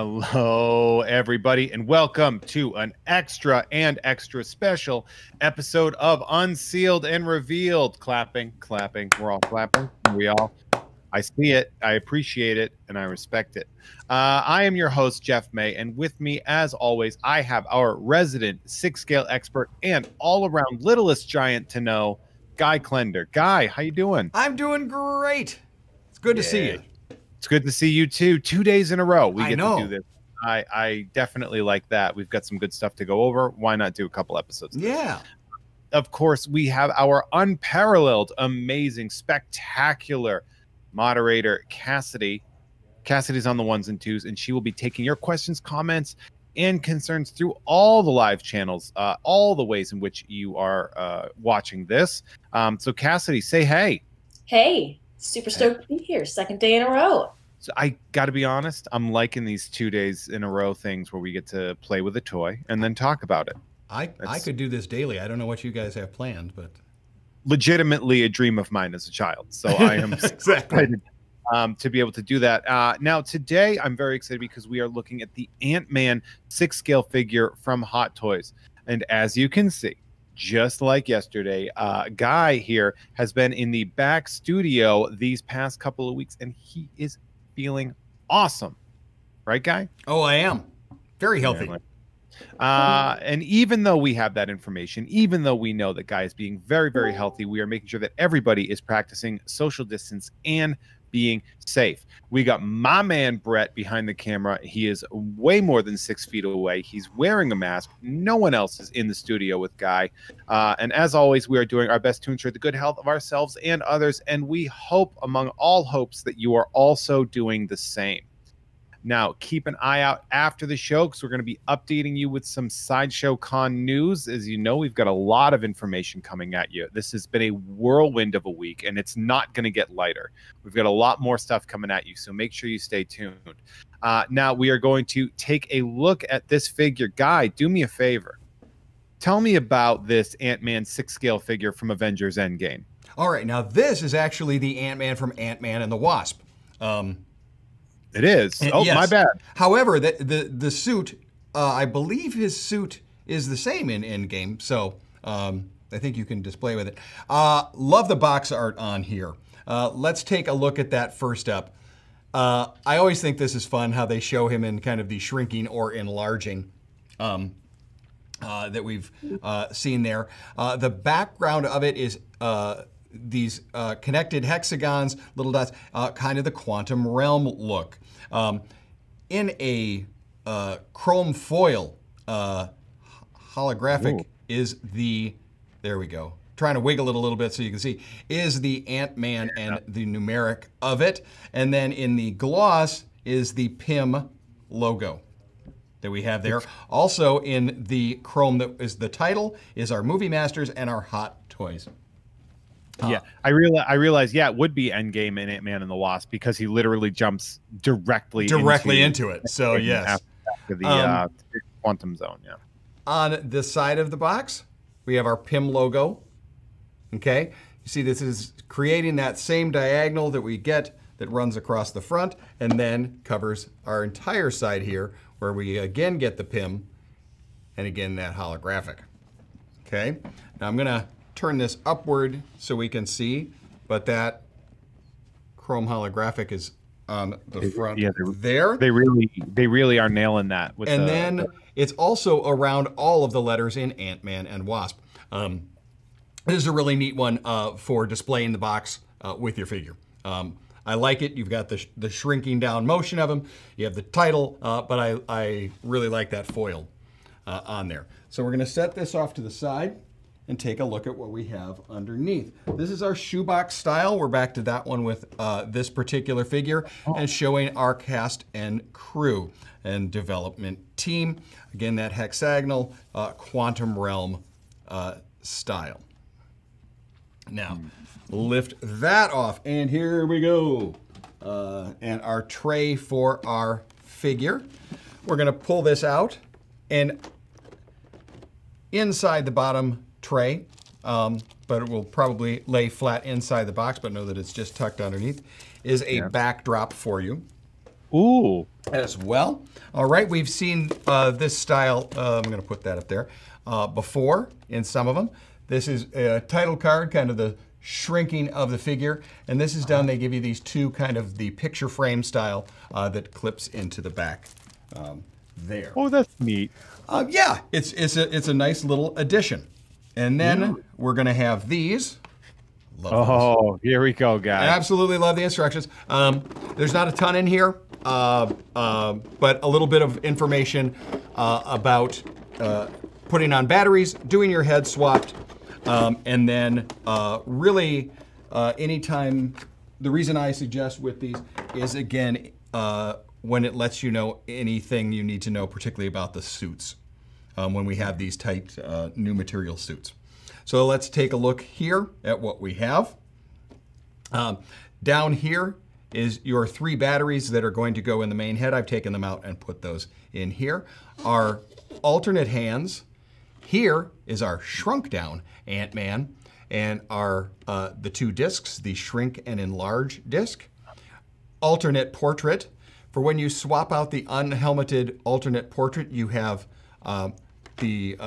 Hello, everybody, and welcome to an extra special episode of Unsealed and Revealed. Clapping. We're all clapping. I see it, I appreciate it, and I respect it. I am your host, Jeff May, and with me, as always, I have our resident six-scale expert and all-around littlest giant to know, Guy Klender. Guy, how you doing? I'm doing great. It's good to see you. It's good to see you too. 2 days in a row we get to do this. I definitely like that. We've got some good stuff to go over. Why not do a couple episodes? Yeah. Of course, we have our unparalleled, amazing, spectacular moderator, Cassidy. Cassidy's on the ones and twos, and she will be taking your questions, comments, and concerns through all the live channels, all the ways in which you are watching this. So Cassidy, say hey. Hey. Super stoked to be here, second day in a row. So I got to be honest, I'm liking these 2 days in a row things where we get to play with a toy and then talk about it. I could do this daily. I don't know what you guys have planned, but legitimately a dream of mine as a child. So I am excited to be able to do that. Now today I'm very excited because we are looking at the Ant-Man 6-scale figure from Hot Toys, and as you can see, just like yesterday, Guy here has been in the back studio these past couple of weeks, and he is feeling awesome. Right, Guy? Oh, I am. Very healthy. And even though we have that information, even though we know that Guy is being very, very healthy, we are making sure that everybody is practicing social distance and being safe. We got my man Brett behind the camera. He is way more than 6 feet away. He's wearing a mask. No one else is in the studio with Guy. And as always, we are doing our best to ensure the good health of ourselves and others. And we hope, among all hopes, that you are also doing the same. Now, keep an eye out after the show because we're going to be updating you with some Sideshow Con news. As you know, we've got a lot of information coming at you. This has been a whirlwind of a week, and it's not going to get lighter. We've got a lot more stuff coming at you, so make sure you stay tuned. Now, we are going to take a look at this figure. Guy, do me a favor. Tell me about this Ant-Man 6-scale figure from Avengers Endgame. All right. Now, this is actually the Ant-Man from Ant-Man and the Wasp. It is. And, oh, yes. My bad. However, the suit, I believe his suit is the same in Endgame, so I think you can display with it. Love the box art on here. Let's take a look at that first up. I always think this is fun, how they show him in kind of the shrinking or enlarging that we've seen there. The background of it is these connected hexagons, little dots, kind of the Quantum Realm look. In a chrome foil holographic is the, there we go, trying to wiggle it a little bit so you can see, is the Ant-Man and the numeric of it. And then in the gloss is the Pym logo that we have there. Also in the chrome that is the title is our Movie Masters and our Hot Toys. Yeah, I realize. Yeah, it would be Endgame and Ant-Man and the Wasp because he literally jumps directly into it. So yes, after the Quantum Zone. Yeah. On the side of the box, we have our Pym logo. Okay, you see this is creating that same diagonal that we get that runs across the front and then covers our entire side here, where we again get the Pym, and again that holographic. Okay, now I'm gonna turn this upward so we can see, but that chrome holographic is on the front there. They really are nailing that. With and then it's also around all of the letters in Ant-Man and Wasp. This is a really neat one for displaying the box with your figure. I like it. You've got the shrinking down motion of them. You have the title, but I really like that foil on there. So we're gonna set this off to the side and take a look at what we have underneath. This is our shoebox style. We're back to that one with this particular figure and showing our cast and crew and development team. Again, that hexagonal Quantum Realm style. Now, lift that off and here we go. And our tray for our figure. We're gonna pull this out and inside the bottom tray, but it will probably lay flat inside the box, but know that it's just tucked underneath, is a backdrop for you. Ooh. As well. All right, we've seen this style, I'm going to put that up there, before in some of them. This is a title card, kind of the shrinking of the figure. And this is done, they give you these two kind of the picture frame style that clips into the back there. Oh, that's neat. Yeah, it's a nice little addition. And then we're going to have these. Love those. Here we go, guys. I absolutely love the instructions. There's not a ton in here, but a little bit of information about putting on batteries, doing your head swapped, and then really anytime, the reason I suggest with these is, again, when it lets you know anything you need to know, particularly about the suits, when we have these tight new material suits. So let's take a look here at what we have. Down here is your three batteries that are going to go in the main head. I've taken them out and put those in here. Our alternate hands. Here is our shrunk down Ant-Man and our the two discs, the shrink and enlarge disc. Alternate portrait. For when you swap out the unhelmeted alternate portrait, you have the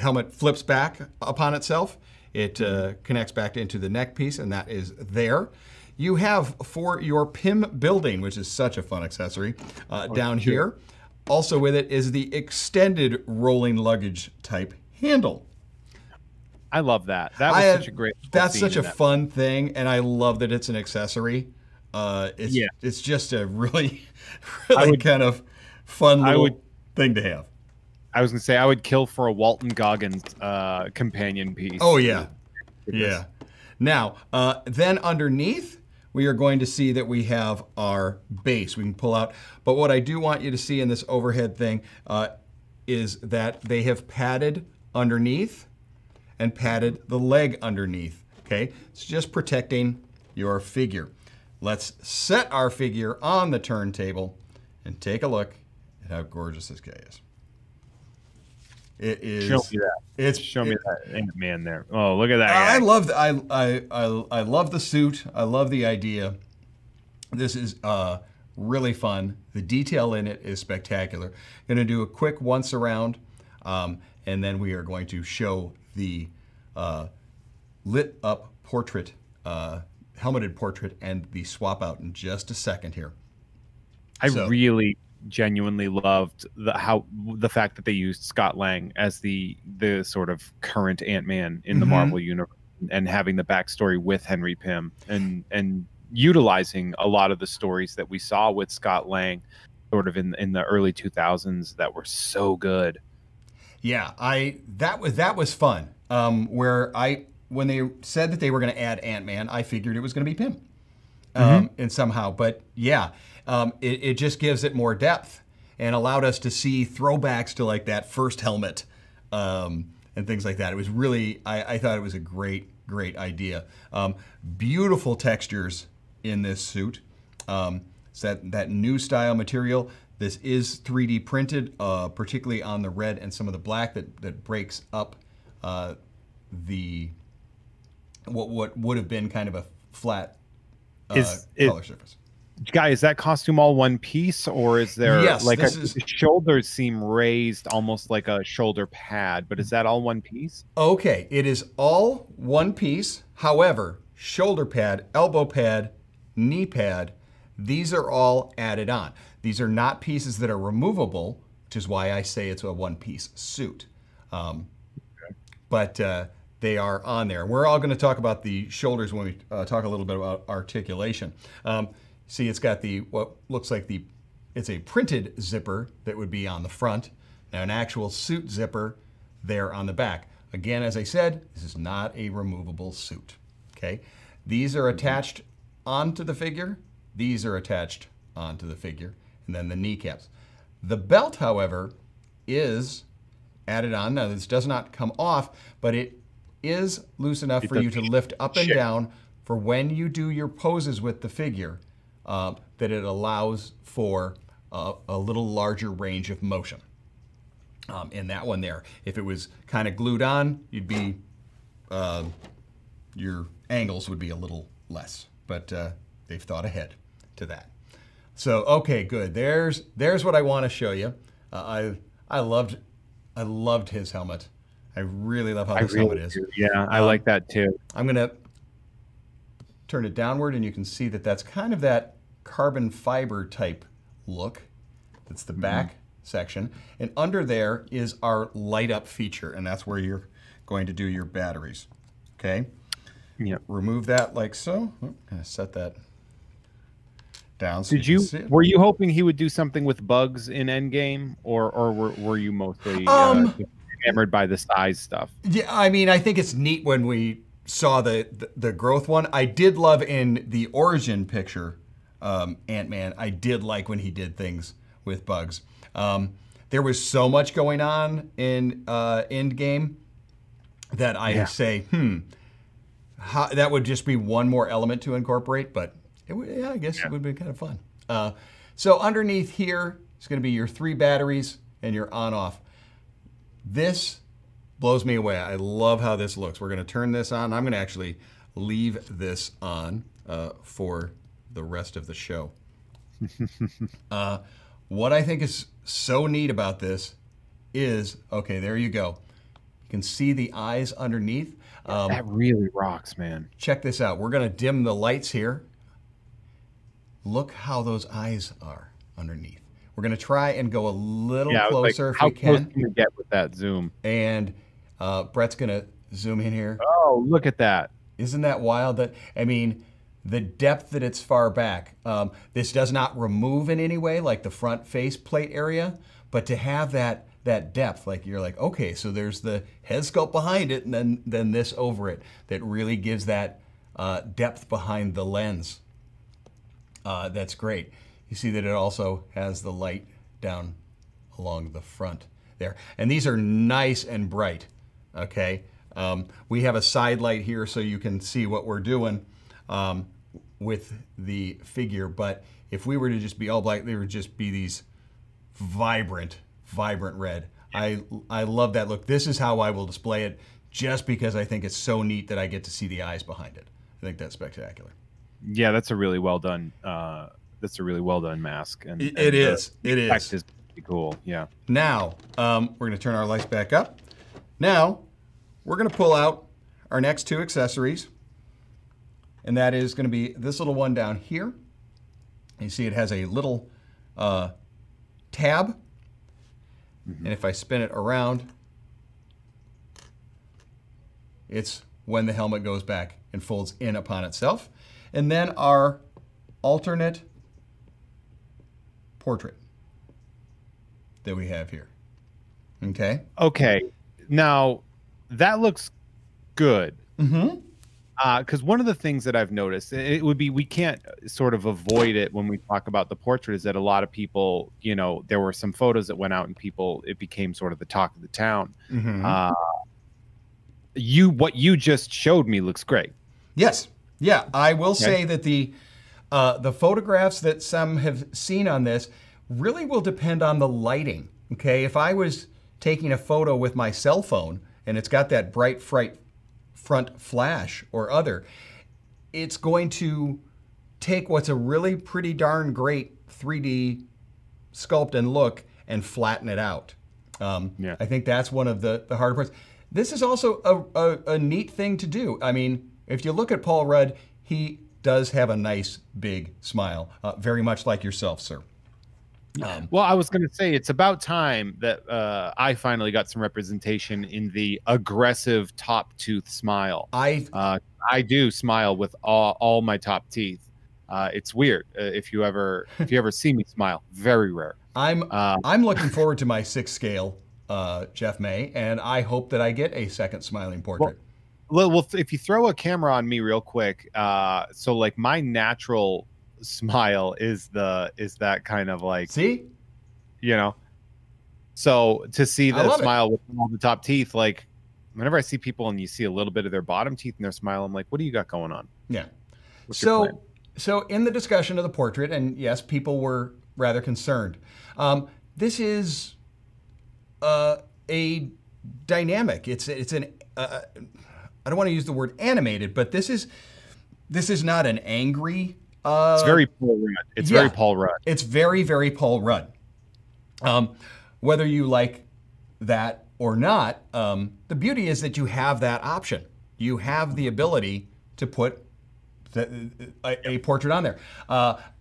helmet flips back upon itself. It connects back into the neck piece, and that is there. You have for your Pym building, which is such a fun accessory, down here. Also with it is the extended rolling luggage type handle. I love that. That was such a great. That's such a fun thing, and I love that it's an accessory. It's just a really, really kind of fun little thing to have. I was going to say, I would kill for a Walton Goggins companion piece. Oh, yeah. Yeah. Now, then underneath, we are going to see that we have our base we can pull out. But what I do want you to see in this overhead thing is that they have padded underneath and padded the leg underneath. Okay? It's just protecting your figure. Let's set our figure on the turntable and take a look at how gorgeous this guy is. It is. Show me that. Show me that Ant-Man there. Oh, look at that guy. I love. I love the suit. I love the idea. This is really fun. The detail in it is spectacular. Going to do a quick once around, and then we are going to show the lit up portrait, helmeted portrait, and the swap out in just a second here. I genuinely loved the fact that they used Scott Lang as the sort of current Ant-Man in the Marvel universe, and having the backstory with Henry Pym, and utilizing a lot of the stories that we saw with Scott Lang sort of in the early 2000s that were so good. Yeah, that was fun. Where when they said that they were going to add Ant-Man, I figured it was going to be Pym. And somehow, but yeah, it just gives it more depth and allowed us to see throwbacks to like that first helmet and things like that. It was really, I thought it was a great, great idea. Beautiful textures in this suit. It's that new style material. This is 3D printed, particularly on the red and some of the black that breaks up what would have been kind of a flat color surface. Guy, is that costume all one piece, or is there the shoulders seem raised, almost like a shoulder pad? But is that all one piece? Okay, it is all one piece. However, shoulder pad, elbow pad, knee pad, these are all added on. These are not pieces that are removable, which is why I say it's a one-piece suit. They are on there. We're all going to talk about the shoulders when we talk a little bit about articulation. See, it's got what looks like it's a printed zipper that would be on the front. Now, an actual suit zipper there on the back. Again, as I said, this is not a removable suit. Okay, these are attached onto the figure. These are attached onto the figure, and then the kneecaps. The belt, however, is added on. Now, this does not come off, but it is loose enough for you to lift up and down for when you do your poses with the figure, that it allows for a little larger range of motion. In that one there, if it was kind of glued on, you'd be, your angles would be a little less, but they've thought ahead. to that. So, okay, good. There's what I want to show you. I loved his helmet. I really love how this helmet is. Yeah, I like that too. I'm gonna turn it downward, and you can see that that's kind of that carbon fiber type look. That's the back section, and under there is our light up feature, and that's where you're going to do your batteries. Okay. Yeah. Remove that like so. I'm gonna set that down. So were you hoping he would do something with bugs in Endgame, or were you mostly hammered by the size stuff? Yeah, I mean, I think it's neat when we saw the growth one. I did love in the origin picture Ant-Man. I did like when he did things with bugs. There was so much going on in Endgame that I say, that would just be one more element to incorporate, but it would, yeah, I guess it would be kind of fun. So underneath here is going to be your three batteries and your on-off. This blows me away. I love how this looks. We're going to turn this on. I'm going to actually leave this on for the rest of the show. What I think is so neat about this is, okay, there you go. You can see the eyes underneath. That really rocks, man. Check this out. We're going to dim the lights here. Look how those eyes are underneath. We're going to try and go a little closer if we can. How close can we get with that zoom? And Brett's going to zoom in here. Oh, look at that. Isn't that wild? That, I mean, the depth that it's far back. This does not remove in any way, like the front face plate area, but to have that depth, like you're like, okay, so there's the head sculpt behind it and then this over it, that really gives that depth behind the lens. That's great. You see that it also has the light down along the front there. And these are nice and bright, okay? We have a side light here so you can see what we're doing with the figure, but if we were to just be all black, they would just be these vibrant red. I love that look. This is how I will display it, just because I think it's so neat that I get to see the eyes behind it. I think that's spectacular. Yeah, that's a really well done. That's a really well done mask. And it is. It is. Effect is pretty cool. Yeah. Now we're going to turn our lights back up. Now we're going to pull out our next two accessories, and that is going to be this little one down here. You see, it has a little tab, and if I spin it around, it's when the helmet goes back and folds in upon itself. And then our alternate portrait that we have here. Okay. Okay. Now, that looks good. Mm-hmm. Because one of the things that I've noticed, it would be, we can't sort of avoid it when we talk about the portrait, is that a lot of people, you know, there were some photos that went out and people, it became sort of the talk of the town. Mm-hmm. What you just showed me looks great. Yes. Yeah, I will say that the photographs that some have seen on this really will depend on the lighting, okay? If I was taking a photo with my cell phone and it's got that bright front flash or other, it's going to take what's a really pretty darn great 3D sculpt and look and flatten it out. I think that's one of the harder parts. This is also a neat thing to do. I mean, if you look at Paul Rudd, he does have a nice big smile, very much like yourself, sir. Well, I was going to say, it's about time that I finally got some representation in the aggressive top tooth smile. I do smile with all my top teeth. It's weird. If you ever see me smile, very rare. I'm looking forward to my 6 scale Jeff May, and I hope that I get a second smiling portrait. Well, if you throw a camera on me real quick, so like my natural smile is that kind of like, see, you know, so to see that smile with all the top teeth, like whenever I see people and you see a little bit of their bottom teeth and their smile, I'm like, what do you got going on? Yeah. So in the discussion of the portrait, and yes, people were rather concerned. This is a dynamic. It's an I don't want to use the word animated, but this is not an angry It's very Paul Rudd. It's very Paul Rudd. It's very, very Paul Rudd. Whether you like that or not, the beauty is that you have that option. You have the ability to put a portrait on there.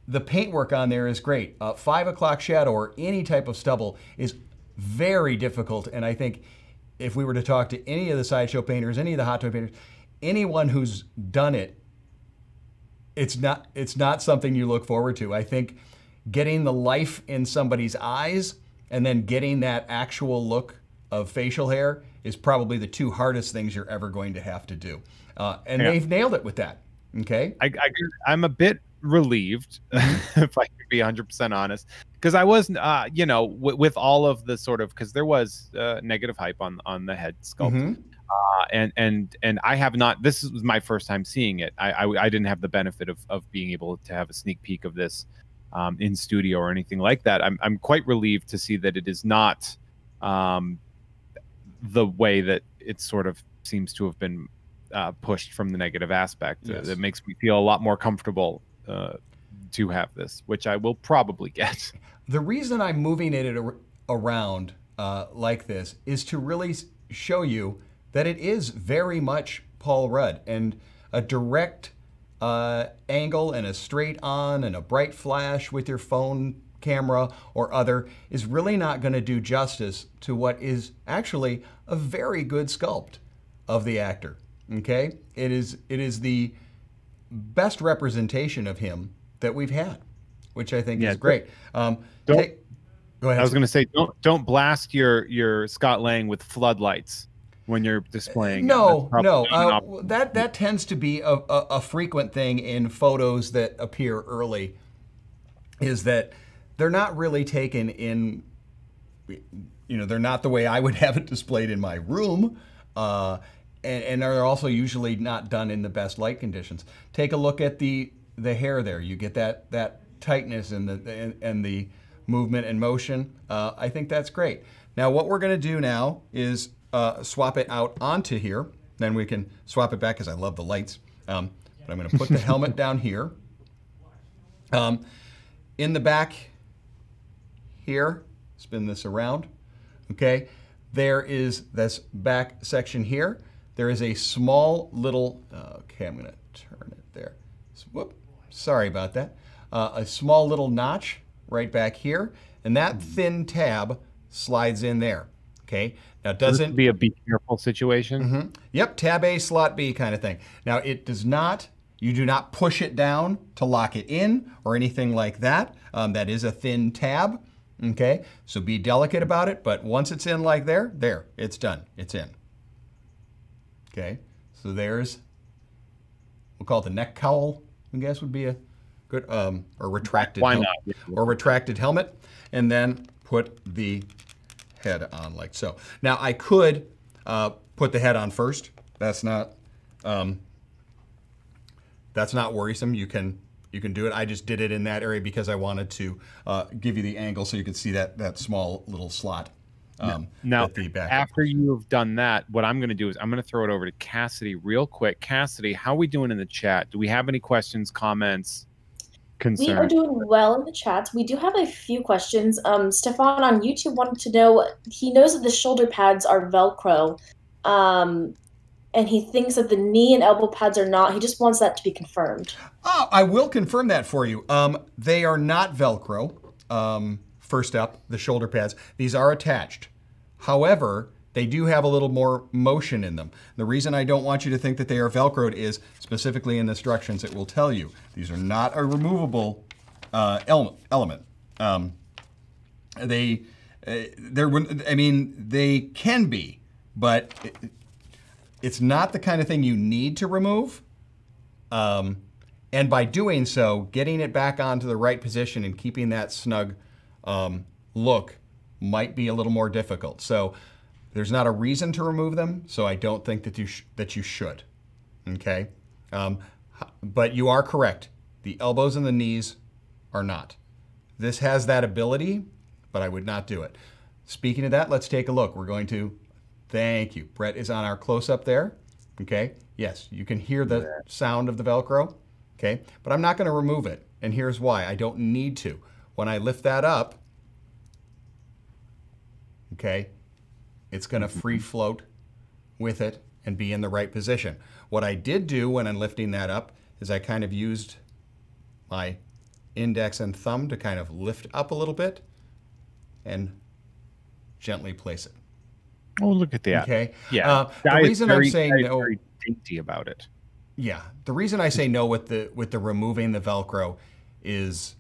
The paintwork on there is great. 5 o'clock shadow or any type of stubble is very difficult, and I think if we were to talk to any of the Sideshow painters, any of the Hot Toy painters, anyone who's done it, it's not something you look forward to. I think getting the life in somebody's eyes and then getting that actual look of facial hair is probably the two hardest things you're ever going to have to do. And they've nailed it with that. Okay. I'm a bit relieved, if I could be 100% honest, because I was, you know, with all of the sort of, because there was negative hype on the head sculpt. Mm-hmm. And I have not, this was my first time seeing it. I didn't have the benefit of being able to have a sneak peek of this in studio or anything like that. I'm quite relieved to see that it is not the way that it sort of seems to have been pushed from the negative aspect. Yes. It makes me feel a lot more comfortable to have this, which I will probably get. The reason I'm moving it around like this is to really show you that it is very much Paul Rudd, and a direct angle and a straight on and a bright flash with your phone camera or other is really not going to do justice to what is actually a very good sculpt of the actor. Okay, it is the best representation of him that we've had, which I think is great. Go ahead. I was going to say, don't blast your Scott Lang with floodlights when you're displaying. No. That tends to be a frequent thing in photos that appear early, is that they're not really taken in. You know, they're not the way I would have it displayed in my room. And they're also usually not done in the best light conditions. Take a look at the hair there. You get that tightness and the movement and motion. I think that's great. Now what we're going to do now is swap it out onto here. Then we can swap it back because I love the lights. But I'm going to put the helmet down here. In the back here, spin this around. Okay, there is this back section here. There is a small little, okay, I'm going to turn it there. Whoop, sorry about that. A small little notch right back here, and that thin tab slides in there. Okay, now doesn't be a be careful situation. Mm-hmm. Yep, tab A, slot B kind of thing. Now it does not, you do not push it down to lock it in or anything like that. That is a thin tab. Okay, so be delicate about it. But once it's in like there, it's done. It's in. Okay, so there's, we'll call it the neck cowl, I guess would be a good, or retracted helmet. And then put the head on like so. Now I could put the head on first. That's not worrisome. You can do it. I just did it in that area because I wanted to give you the angle so you can see that small little slot. Now, after you have done that, what I'm going to do is I'm going to throw it over to Cassidy real quick. Cassidy, how are we doing in the chat? Do we have any questions, comments, concerns? We are doing well in the chat. We do have a few questions. Stefan on YouTube wanted to know, he knows that the shoulder pads are Velcro, and he thinks that the knee and elbow pads are not. He just wants that to be confirmed. Oh, I will confirm that for you. They are not Velcro. First up, the shoulder pads. These are attached. However, they do have a little more motion in them. The reason I don't want you to think that they are Velcroed is specifically in the instructions it will tell you. These are not a removable element. They can be, but it's not the kind of thing you need to remove. And by doing so, getting it back onto the right position and keeping that snug look might be a little more difficult. So there's not a reason to remove them, so I don't think that you should. Okay? But you are correct. The elbows and the knees are not. This has that ability, but I would not do it. Speaking of that, let's take a look. We're going to, thank you. Brett is on our close-up there. Okay? Yes, you can hear the sound of the Velcro. okay? But I'm not gonna remove it, and here's why. I don't need to. When I lift that up, okay, it's gonna free float with it and be in the right position. What I did do when I'm lifting that up is I kind of used my index and thumb to kind of lift up a little bit and gently place it. Oh, look at that. Okay. Yeah. The reason I'm saying no, very dainty about it. Yeah. The reason I say no with the removing the Velcro is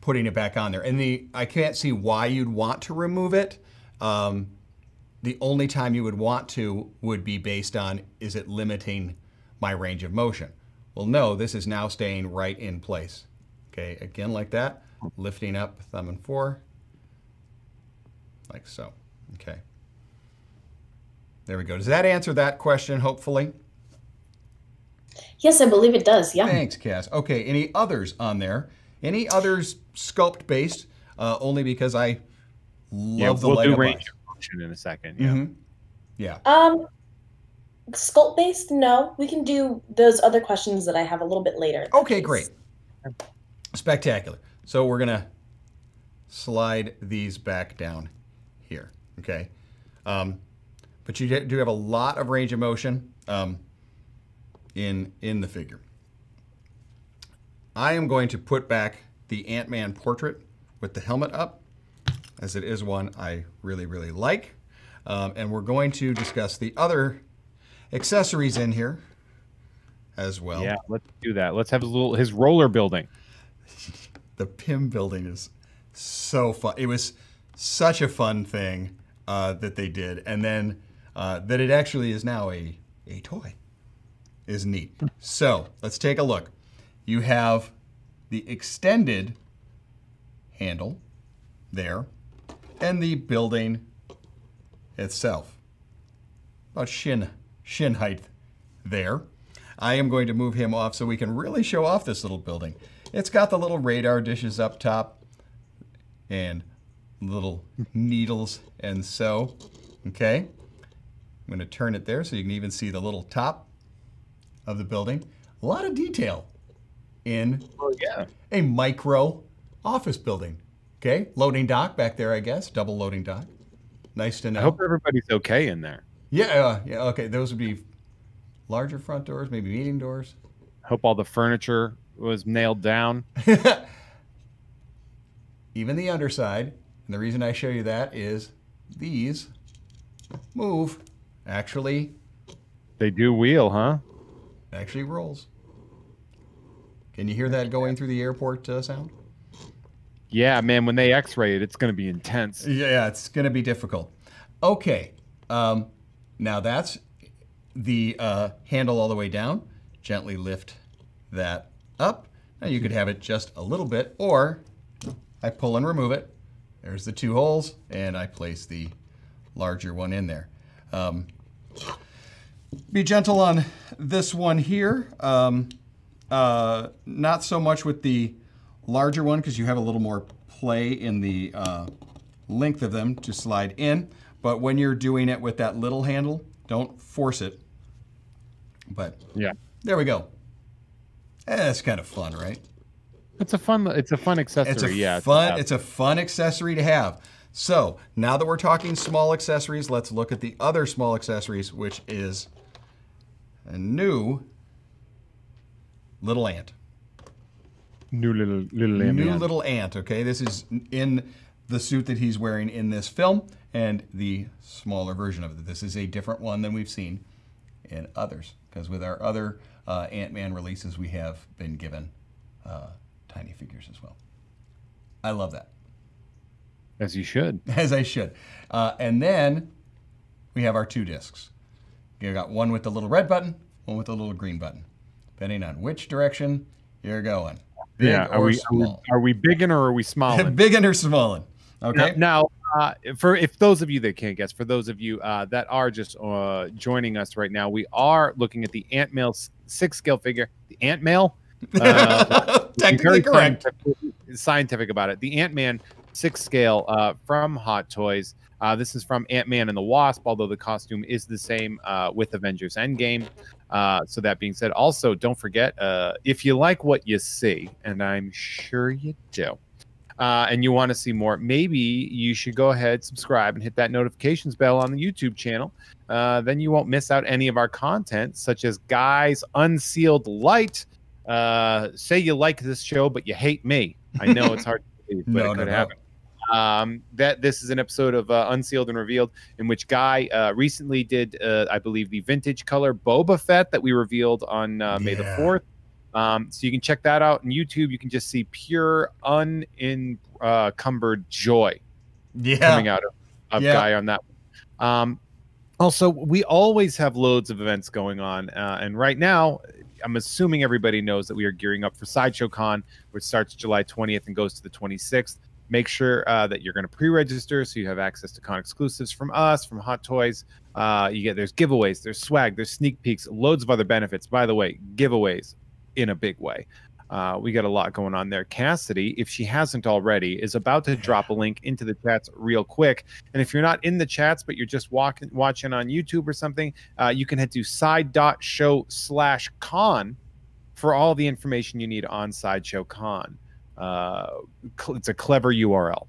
putting it back on there. And I can't see why you'd want to remove it. The only time you would want to would be based on, is it limiting my range of motion? Well, no, this is now staying right in place. Okay. Again, like that, lifting up thumb and four, like so. Okay. There we go. Does that answer that question, hopefully? Yes, I believe it does. Yeah. Thanks, Cass. Okay. Any others on there? Any others sculpt based? Only because I love the Lego. We'll do range of motion in a second. Yeah. Mm-hmm. Yeah. Sculpt based? No. We can do those other questions that I have a little bit later. Okay, great. Spectacular. So we're going to slide these back down here. Okay. But you do have a lot of range of motion in the figure. I am going to put back the Ant-Man portrait with the helmet up, as it is one I really, really like. And we're going to discuss the other accessories in here as well. Yeah, let's do that. Let's have his roller building. The Pym building is so fun. It was such a fun thing that they did, and then that it actually is now a toy is neat. So let's take a look. You have the extended handle there and the building itself, about shin height there. I am going to move him off so we can really show off this little building. It's got the little radar dishes up top and little needles and so. Okay. I'm going to turn it there so you can even see the little top of the building. A lot of detail in a micro office building. Okay. Loading dock back there, I guess. Double loading dock. Nice to know. I hope everybody's okay in there. Yeah. Yeah. Okay. Those would be larger front doors, maybe meeting doors. I hope all the furniture was nailed down. Even the underside. And the reason I show you that is these move. Actually, they do wheel, huh? Actually rolls. Can you hear that going through the airport sound? Yeah, man, when they x-ray it, it's going to be intense. Yeah, it's going to be difficult. Okay. Now that's the handle all the way down. Gently lift that up. Now you could have it just a little bit, or I pull and remove it. There's the two holes, and I place the larger one in there. Be gentle on this one here. Not so much with the larger one, because you have a little more play in the length of them to slide in. But when you're doing it with that little handle, don't force it. But yeah, there we go. That's kind of fun, right? It's a fun accessory. It's a fun accessory to have. So now that we're talking small accessories, let's look at the other small accessories, which is a new little ant. New little ant. Okay, this is in the suit that he's wearing in this film, and the smaller version of it. This is a different one than we've seen in others, because with our other Ant-Man releases, we have been given tiny figures as well. I love that. As you should. As I should. And then we have our two discs. You got one with the little red button, one with the little green button, depending on which direction you're going. Big Are we bigging or are we smalling? Bigging or smalling. Okay. Now, for those of you that can't guess, for those of you that are just joining us right now, we are looking at the Ant-Man 6-scale figure, the Ant-Man. Technically correct. Scientific about it. The Ant-Man 6 scale from Hot Toys. This is from Ant-Man and the Wasp, although the costume is the same with Avengers Endgame. So that being said, also don't forget, if you like what you see, and I'm sure you do, and you want to see more, maybe you should go ahead, subscribe, and hit that notifications bell on the YouTube channel. Then you won't miss out any of our content, such as Guy's Unsealed Light. Say you like this show, but you hate me. I know it's hard to believe, but it could happen. That this is an episode of Unsealed and Revealed, in which Guy recently did, I believe, the vintage color Boba Fett that we revealed on May the 4th. So you can check that out on YouTube. You can just see pure unencumbered joy coming out of Guy on that one. Also, we always have loads of events going on, and right now, I'm assuming everybody knows that we are gearing up for Sideshow Con, which starts July 20th and goes to the 26th. Make sure that you're going to pre-register so you have access to con exclusives from us, from Hot Toys. You get there's giveaways, there's swag, there's sneak peeks, loads of other benefits. By the way, giveaways in a big way. We got a lot going on there. Cassidy, if she hasn't already, is about to drop a link into the chats real quick. And if you're not in the chats, but you're just watching on YouTube or something, you can head to side.show/con for all the information you need on Sideshow Con. It's a clever URL.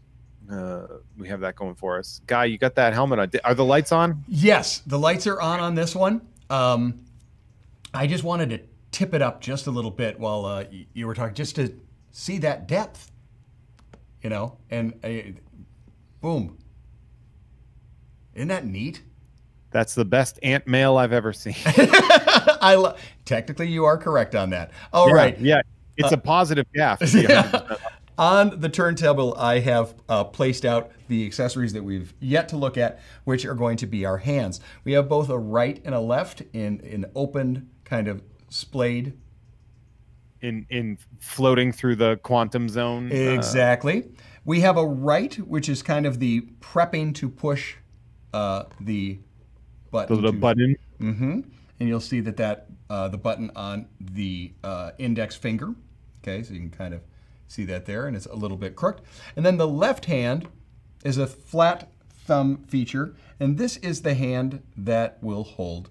We have that going for us. Guy, you got that helmet on. Are the lights on? Yes, the lights are on this one. I just wanted to tip it up just a little bit while you were talking, just to see that depth, you know, and boom. Isn't that neat? That's the best ant mail I've ever seen. Technically, you are correct on that. All right. Yeah, it's a positive gaff. On the turntable, I have placed out the accessories that we've yet to look at, which are going to be our hands. We have both a right and a left in an open kind of splayed in floating through the quantum zone. Exactly. We have a right, which is kind of the prepping to push the button. The little button. Mm-hmm. And you'll see that the button on the index finger. Okay, so you can kind of see that there, and it's a little bit crooked. And then the left hand is a flat thumb feature, and this is the hand that will hold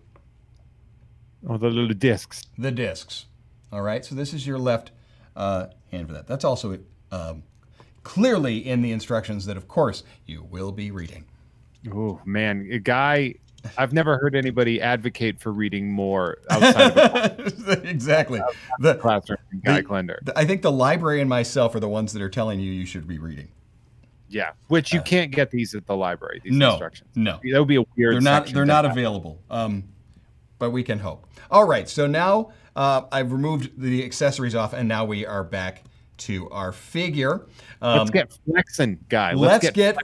the little discs. The discs. All right, so this is your left hand for that. That's also clearly in the instructions that, of course, you will be reading. Oh, man. Guy, I've never heard anybody advocate for reading more outside of a exactly. The classroom from Guy Klender. I think the library and myself are the ones that are telling you you should be reading. Yeah, which you can't get these at the library, these instructions. No, that would be a weird They're not available. But we can hope. All right, so now I've removed the accessories off, and now we are back to our figure. Let's get flexing, Guy. Let's get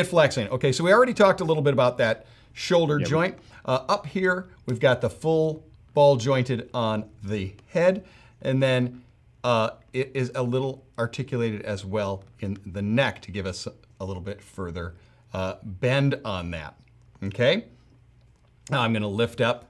flexing. Okay, so we already talked a little bit about that shoulder joint. Up here, we've got the full ball jointed on the head, and then it is a little articulated as well in the neck to give us a little bit further bend on that. Okay, now I'm gonna lift up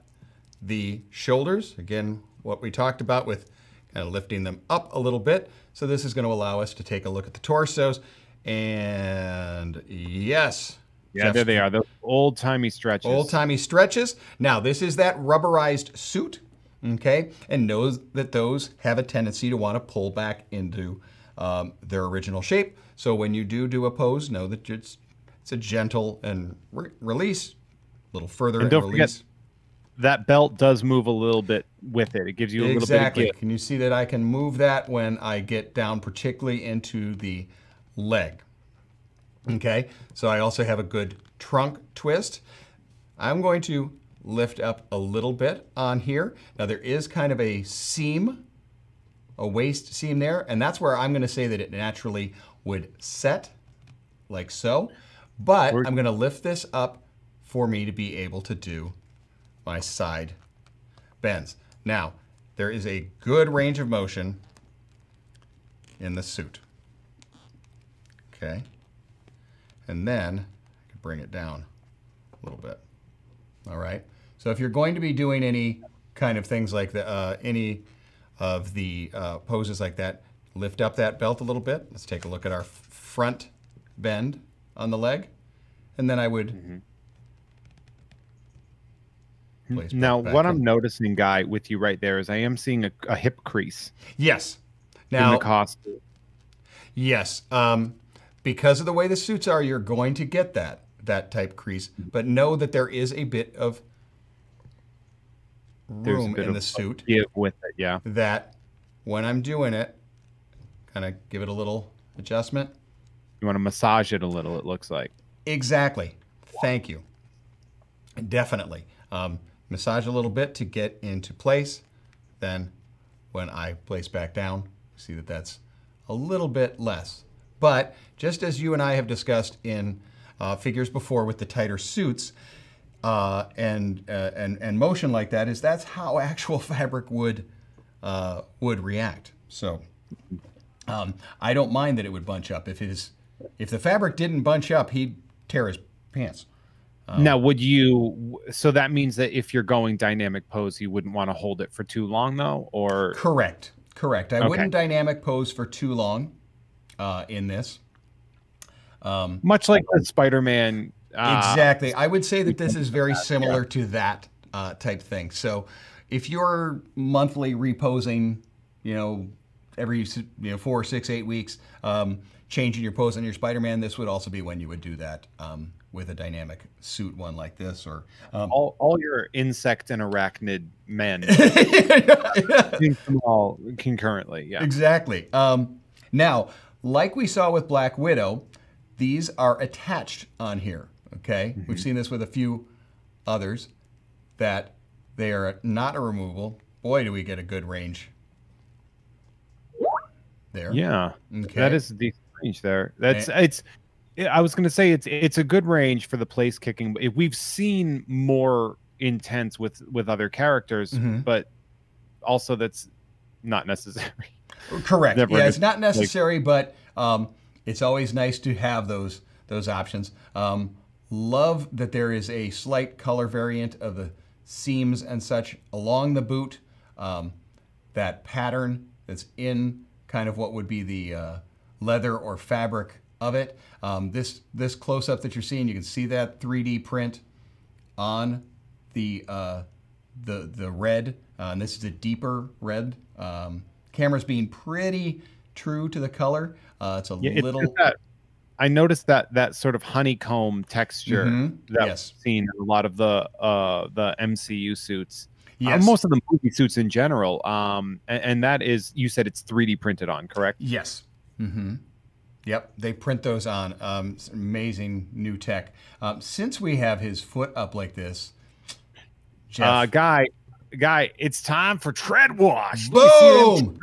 the shoulders, again, what we talked about with kind of lifting them up a little bit. So this is going to allow us to take a look at the torsos. And yes. Yeah, Jeff's, there they are, those old-timey stretches. Old-timey stretches. Now, this is that rubberized suit, okay? And knows that those have a tendency to want to pull back into their original shape. So when you do a pose, know that it's a gentle and release, a little further and release. Forget, that belt does move a little bit with it. It gives you a little bit of... Can you see that I can move that when I get down, particularly into the leg? Okay, so I also have a good trunk twist. I'm going to lift up a little bit on here. Now there is kind of a seam, a waist seam there, and that's where I'm going to say that it naturally would set, like so. But I'm going to lift this up for me to be able to do my side bends. Now, there is a good range of motion in the suit. Okay. And then I can bring it down a little bit. All right. So if you're going to be doing any kind of things like the, any of the poses like that, lift up that belt a little bit. Let's take a look at our front bend on the leg, and then I would. Now, what I'm noticing, Guy, with you right there is I am seeing a hip crease. Yes. Now, in the costume. Yes. Because of the way the suits are, you're going to get that type crease. But know that there is a bit of room in the suit. Give with it, yeah. That when I'm doing it, kind of give it a little adjustment. You want to massage it a little, it looks like. Exactly. Thank you. Definitely. Massage a little bit to get into place. Then when I place back down, see that that's a little bit less. But just as you and I have discussed in figures before with the tighter suits and motion like that, is that's how actual fabric would react. So I don't mind that it would bunch up. If the fabric didn't bunch up, he'd tear his pants. Now, would you? So that means that if you're going dynamic pose, you wouldn't want to hold it for too long, though, or correct. I wouldn't dynamic pose for too long in this. Much like the Spider-Man. Exactly. I would say that this is very similar to that type thing. So, if you're monthly reposing, you know, every 4, 6, 8 weeks, changing your pose on your Spider-Man, this would also be when you would do that. With a dynamic suit, one like this, or all your insect and arachnid men all concurrently. Yeah, exactly. Now, like we saw with Black Widow, these are attached on here. Okay, we've seen this with a few others that they are not a removable. Boy, do we get a good range there. Yeah, okay. That is the range there. That's and, it's. I was going to say it's a good range for the place kicking. We've seen more intense with other characters, but also that's not necessary. Correct. Yeah, it's not necessary, like, but it's always nice to have those options. Love that there is a slight color variant of the seams and such along the boot. That pattern that's in kind of what would be the leather or fabric of it. This close-up that you're seeing, you can see that 3D print on the red, and this is a deeper red. Camera's being pretty true to the color. It's a little... I noticed that sort of honeycomb texture that I've seen in a lot of the MCU suits. Yes. Most of the movie suits in general. And that is, you said it's 3D printed on, correct? Yes. Yep, they print those on. Amazing new tech. Since we have his foot up like this, Jeff. Guy, it's time for tread wash. Boom!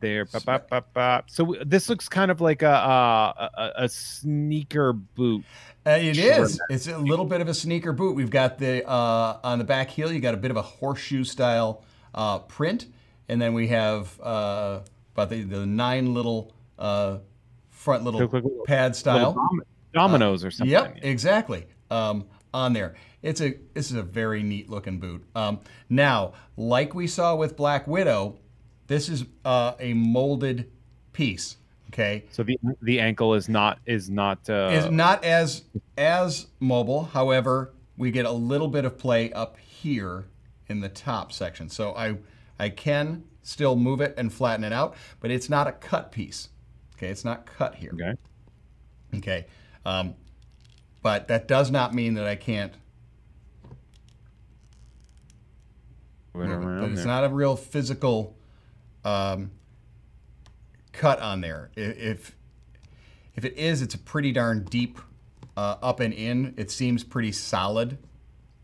There, bop. So this looks kind of like a sneaker boot. It is. It's a little bit of a sneaker boot. We've got the on the back heel. You got a bit of a horseshoe style print, and then we have about the 9 little. Front little pad style little dominoes or something. Yep, exactly. On there, this is a very neat looking boot. Now, like we saw with Black Widow, this is a molded piece. Okay. So the ankle is not as mobile. However, we get a little bit of play up here in the top section. So I can still move it and flatten it out, but it's not a cut piece. Okay, it's not cut here. Okay. But that does not mean that I can't. But it's not a real physical cut on there. If it is, it's a pretty darn deep up and in. It seems pretty solid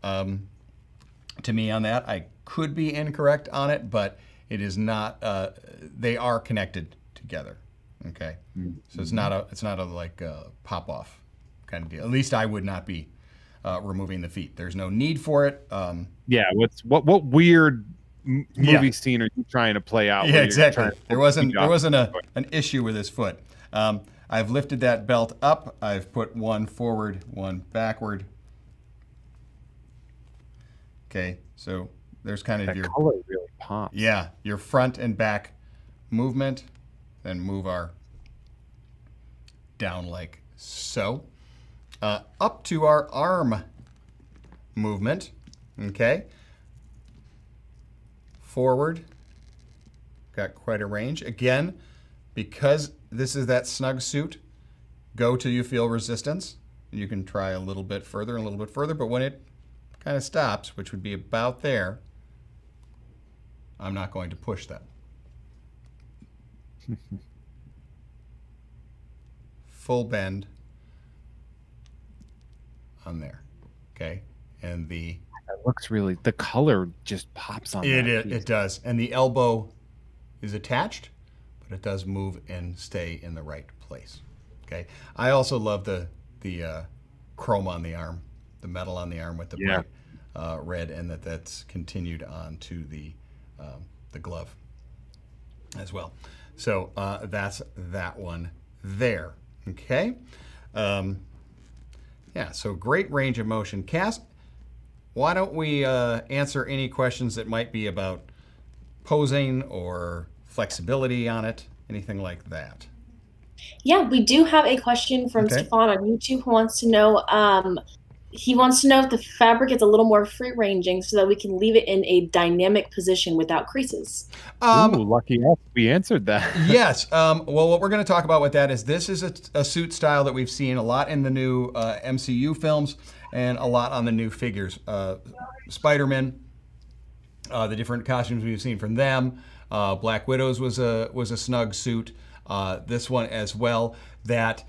to me on that. I could be incorrect on it, but it is not. They are connected together. Okay, so it's not a like pop off kind of deal. At least I would not be removing the feet. There's no need for it. Yeah, what weird movie scene are you trying to play out? Yeah, exactly. There wasn't an issue with his foot. I've lifted that belt up. I've put one forward, one backward. Okay, so there's kind of that your color really pops. Yeah, your front and back movement. Then move our down like so, up to our arm movement, okay? Forward, got quite a range. Again, because this is that snug suit, go till you feel resistance. You can try a little bit further and a little bit further, but when it kind of stops, which would be about there, I'm not going to push that. Full bend on there, okay? And the... That looks really... The color just pops on it. It does. And the elbow is attached, but it does move and stay in the right place. Okay. I also love the chrome on the arm, the metal on the arm with the bright red, and that's continued on to the glove as well. So that's that one there. Okay. Yeah. So great range of motion. Cass, why don't we answer any questions that might be about posing or flexibility on it, anything like that? Yeah, we do have a question from Stefan on YouTube who wants to know, he wants to know if the fabric is a little more free-ranging so that we can leave it in a dynamic position without creases. Ooh, lucky us, we answered that. Yes, well, what we're going to talk about with that is this is a suit style that we've seen a lot in the new MCU films and a lot on the new figures. Spider-Man, the different costumes we've seen from them. Black Widow's was a snug suit. This one as well, that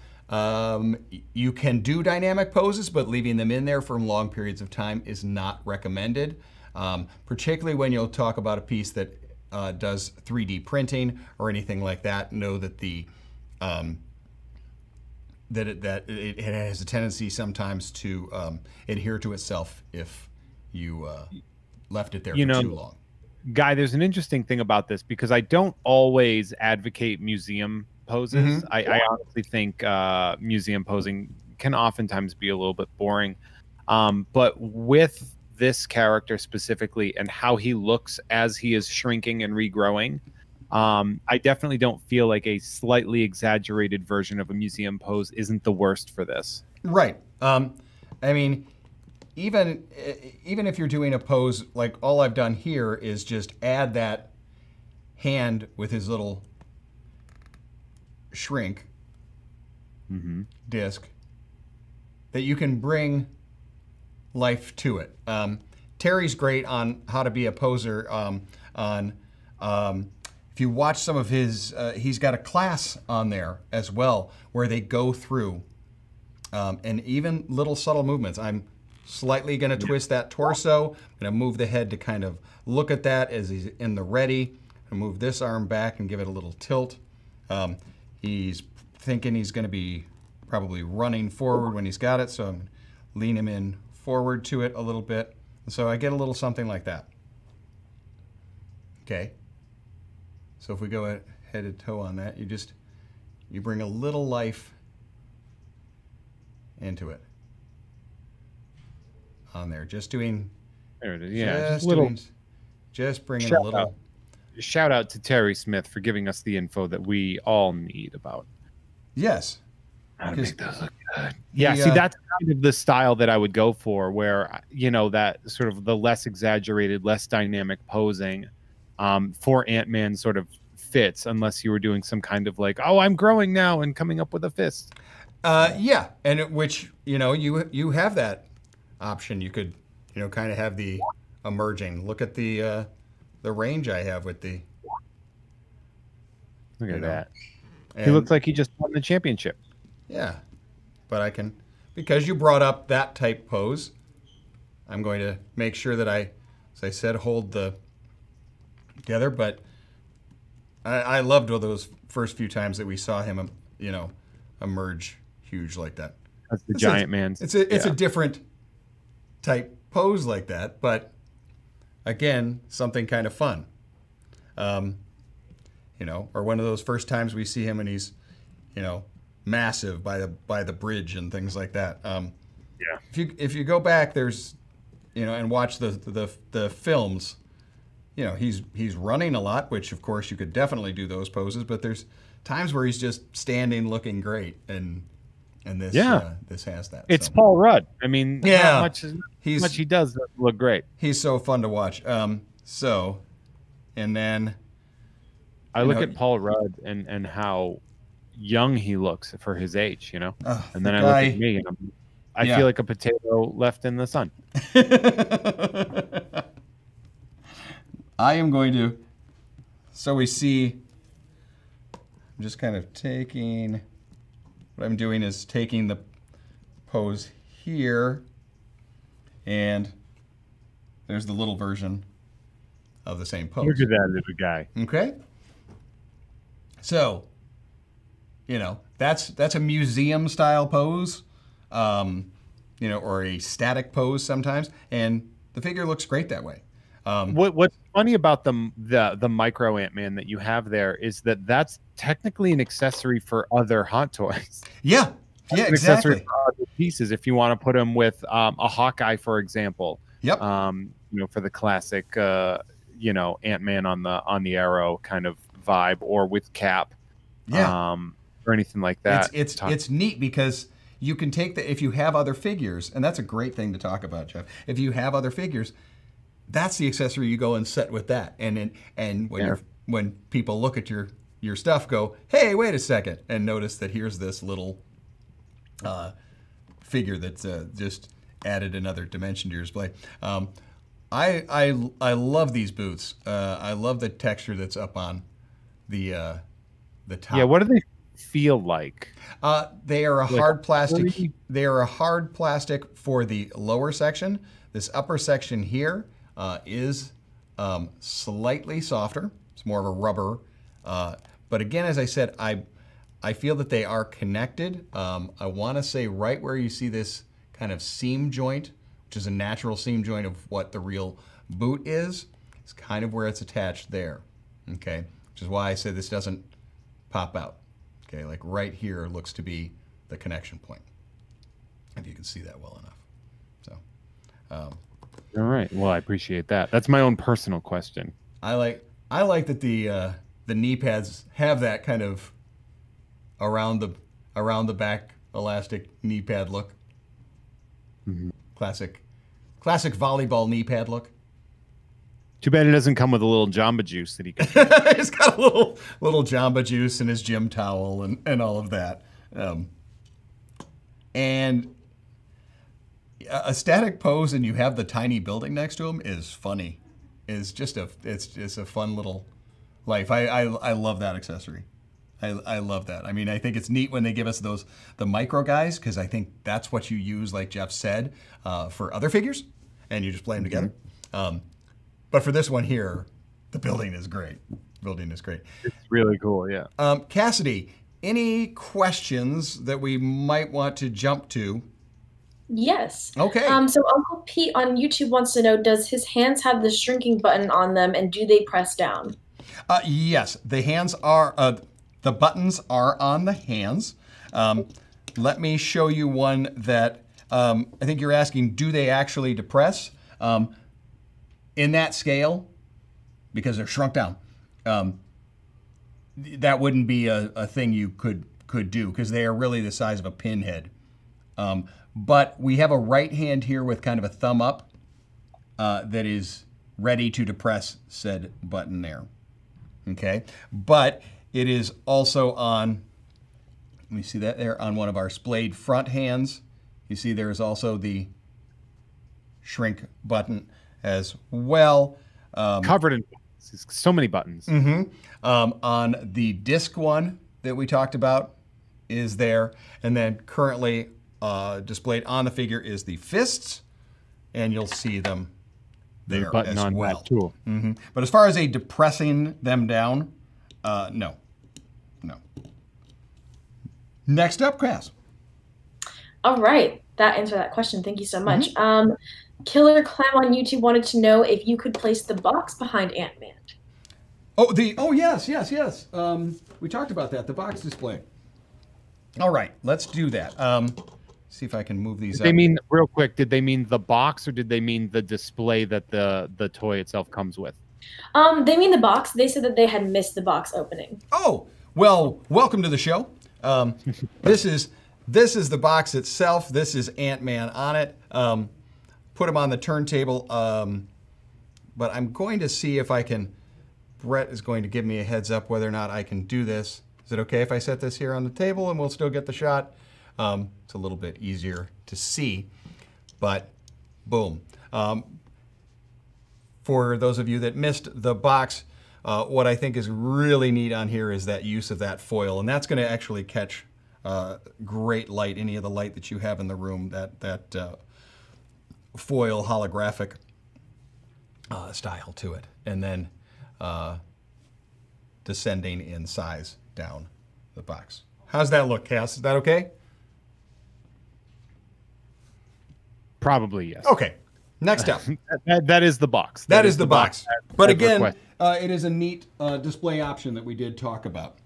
you can do dynamic poses, but leaving them in there for long periods of time is not recommended, particularly when you'll talk about a piece that does 3D printing or anything like that. Know that the that it has a tendency sometimes to adhere to itself if you left it there for too long. Guy, there's an interesting thing about this because I don't always advocate museum poses. Mm-hmm. I honestly think museum posing can oftentimes be a little bit boring. But with this character specifically and how he looks as he is shrinking and regrowing, I definitely don't feel like a slightly exaggerated version of a museum pose isn't the worst for this. Right. I mean... Even if you're doing a pose, like all I've done here is just add that hand with his little shrink disc that you can bring life to it. Terry's great on how to be a poser. If you watch some of his, he's got a class on there as well where they go through and even little subtle movements. I'm slightly going to twist that torso. I'm going to move the head to kind of look at that as he's in the ready. I'm going to move this arm back and give it a little tilt. He's thinking he's going to be probably running forward when he's got it, so I'm going to lean him in forward to it a little bit. And so I get a little something like that. Okay. So if we go head to toe on that, you bring a little life into it. On there, just doing. There it is. Yeah, just bringing a little. Shout out to Terry Smith for giving us the info that we all need about. Yes. How to make those look good. Yeah, see, that's kind of the style that I would go for, where that sort of the less exaggerated, less dynamic posing for Ant-Man sort of fits, unless you were doing some kind of like, oh, I'm growing now and coming up with a fist. Yeah, and which you have that option. You could kind of have the emerging. Look at the range I have with the look at that. And he looks like he just won the championship. Yeah, but I can, because you brought up that type pose, I'm going to make sure that I, as I said, hold the together. But I loved all those first few times that we saw him emerge huge like that. That's the giant man. It's a different type pose like that, but again, something kind of fun, or one of those first times we see him and he's, massive by the bridge and things like that. Yeah. If you go back, there's, and watch the films, he's running a lot, which of course you could definitely do those poses, but there's times where he's just standing looking great, and this this has that. It's so. Paul Rudd. I mean, yeah, much he does look great. He's so fun to watch. So, and then I look at Paul Rudd and how young he looks for his age, you know. And then I look at me and I feel like a potato left in the sun. I am going to. So we see. I'm just kind of taking. What I'm doing is taking the pose here, and there's the little version of the same pose. Look at that little guy. Okay. So, you know, that's a museum style pose. You know, or a static pose sometimes, and the figure looks great that way. What's funny about the micro Ant-Man that you have there is that that's technically an accessory for other Hot Toys. Yeah, yeah, exactly. Accessory for other pieces. If you want to put them with a Hawkeye, for example. Yep. You know, for the classic, you know, Ant-Man on the arrow kind of vibe, or with Cap. Yeah. Or anything like that. It's neat because. You can take that if you have other figures, and that's a great thing to talk about, Jeff. If you have other figures, that's the accessory you go and set with that. And when you're, when people look at your stuff, go, hey, wait a second, and notice that here's this little figure that's just added another dimension to your display. I love these boots. I love the texture that's up on the top. Yeah, what are they? Feel like they are a hard plastic. They are a hard plastic for the lower section. This upper section here is slightly softer. It's more of a rubber. But again, as I said, I feel that they are connected. I want to say right where you see this kind of seam joint, which is a natural seam joint of what the real boot is kind of where it's attached there. Okay, which is why I say this doesn't pop out. Okay, like right here looks to be the connection point, if you can see that well enough. So, all right. Well, I appreciate that. That's my own personal question. I like that the knee pads have that kind of around the back elastic knee pad look. Mm-hmm. Classic volleyball knee pad look. Too bad it doesn't come with a little Jamba Juice that he got. He's got a little Jamba Juice in his gym towel and all of that. And a static pose, and you have the tiny building next to him is funny. It's just a fun little life. I love that accessory. I love that. I mean, I think it's neat when they give us the micro guys, because I think that's what you use, like Jeff said, for other figures, and you just play them together. But for this one here, the building is great. The building is great. It's really cool, yeah. Cassidy, any questions that we might want to jump to? Yes. Okay. So Uncle Pete on YouTube wants to know, does his hands have the shrinking button on them, and do they press down? Yes. The hands are, the buttons are on the hands. Let me show you one that I think you're asking, do they actually depress? In that scale, because they're shrunk down, that wouldn't be a thing you could do, because they are really the size of a pinhead. But we have a right hand here with kind of a thumb up that is ready to depress said button there. Okay, but it is also on, let me see that there, on one of our splayed front hands. You see there is also the shrink button as well. Covered in buttons. So many buttons. Mm-hmm. On the disc one that we talked about is there. And then currently displayed on the figure is the fists. And you'll see them there as on well. That too. Mm-hmm. But as far as a depressing them down, no. No. Next up, Cass. All right. That answered that question. Thank you so much. Mm-hmm. Killer Clam on YouTube wanted to know if you could place the box behind Ant-Man. Oh yes. We talked about that, the box display. All right, let's do that. See if I can move these up. They mean, real quick, did they mean the box, or did they mean the display that the toy itself comes with? They mean the box. They said that they had missed the box opening. Oh, Well, welcome to the show. This is the box itself. This is Ant-Man on it. Put him on the turntable. But I'm going to see if I can. Brett is going to give me a heads up whether or not I can do this. Is it okay if I set this here on the table and we'll still get the shot? It's a little bit easier to see, but boom. For those of you that missed the box, what I think is really neat on here is that use of that foil, and that's going to actually catch great light, any of the light that you have in the room, that foil holographic style to it, and then descending in size down the box. How's that look, Cass? Is that okay? Probably, yes. Okay. Next up. that is the box. That is the box. But again, it is a neat display option that we did talk about.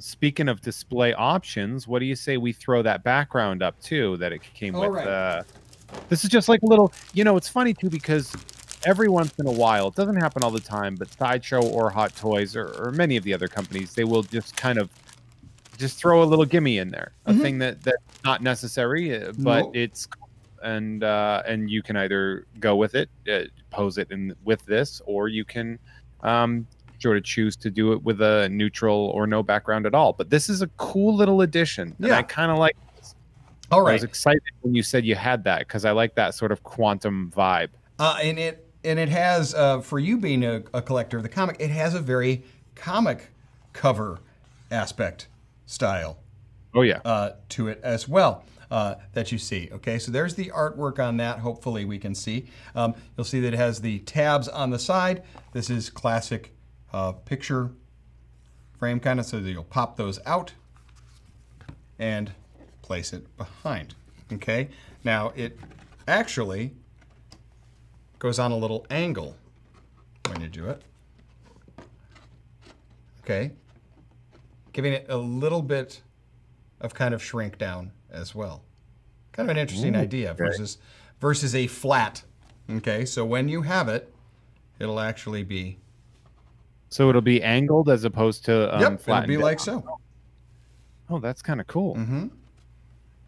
Speaking of display options, what do you say we throw that background up too that it came with? Right. This is just like a little, it's funny too, because every once in a while, it doesn't happen all the time, but Sideshow or Hot Toys or many of the other companies, they will just kind of just throw a little gimme in there, a thing that's not necessary, but it's cool. And you can either go with it, pose it in with this, or you can sort of choose to do it with a neutral or no background at all. But this is a cool little addition, and I kind of like this. All right. I was excited when you said you had that, because I like that sort of quantum vibe. And it has, for you being a collector of the comic, it has a very comic cover aspect style. Oh yeah. To it as well. That you see. Okay, so there's the artwork on that. Hopefully we can see. You'll see that it has the tabs on the side. This is classic picture frame kind of, so that you'll pop those out and place it behind. Okay, now it actually goes on a little angle when you do it. Okay, giving it a little bit of kind of shrink down as well. Kind of an interesting idea versus a flat. Okay, so when you have it, it'll actually be... So it'll be angled as opposed to flat. It'll be like so. Oh, that's kind of cool. Mm-hmm.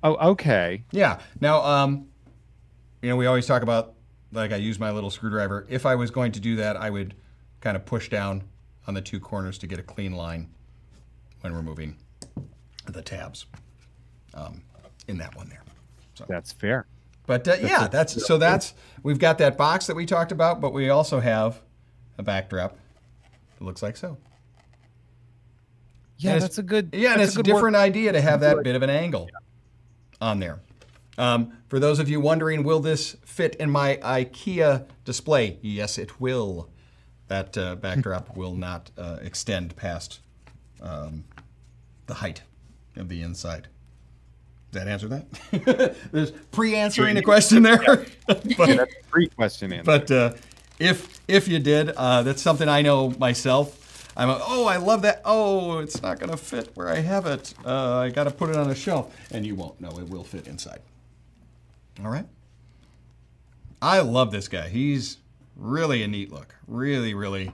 Oh, okay. Yeah. Now, we always talk about, like, I use my little screwdriver. If I was going to do that, I would kind of push down on the two corners to get a clean line when removing the tabs. In that one there. So. That's fair. But yeah, that's we've got that box that we talked about, but we also have a backdrop that looks like so. Yeah, that's a good... Yeah, and it's a different idea to have that bit of an angle on there. For those of you wondering, will this fit in my IKEA display? Yes, it will. That backdrop will not extend past the height of the inside. Does that answer that? There's pre-answering a question there. Yeah. But, that's a pre-question answer. But if you did, that's something I know myself. Oh, I love that. Oh, it's not going to fit where I have it. I got to put it on a shelf. And you won't. No, it will fit inside. All right. I love this guy. He's really a neat look. Really, really.